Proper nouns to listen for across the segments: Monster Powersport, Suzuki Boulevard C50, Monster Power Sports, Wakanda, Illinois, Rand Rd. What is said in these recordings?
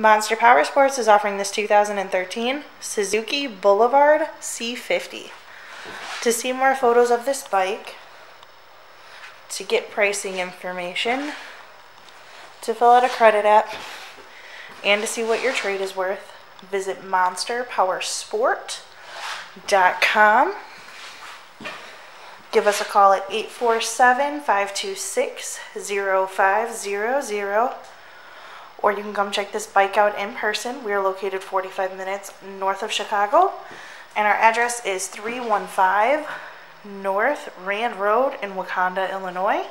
Monster Power Sports is offering this 2013 Suzuki Boulevard C50. To see more photos of this bike, to get pricing information, to fill out a credit app, and to see what your trade is worth, visit monsterpowersport.com. Give us a call at 847-526-0500, or you can come check this bike out in person. We are located 45 minutes north of Chicago, and our address is 315 North Rand Road in Wakanda, Illinois.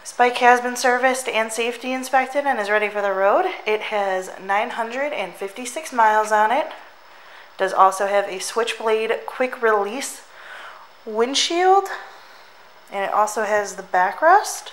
This bike has been serviced and safety inspected and is ready for the road. It has 956 miles on it. Does also have a switchblade quick release windshield, and it also has the backrest.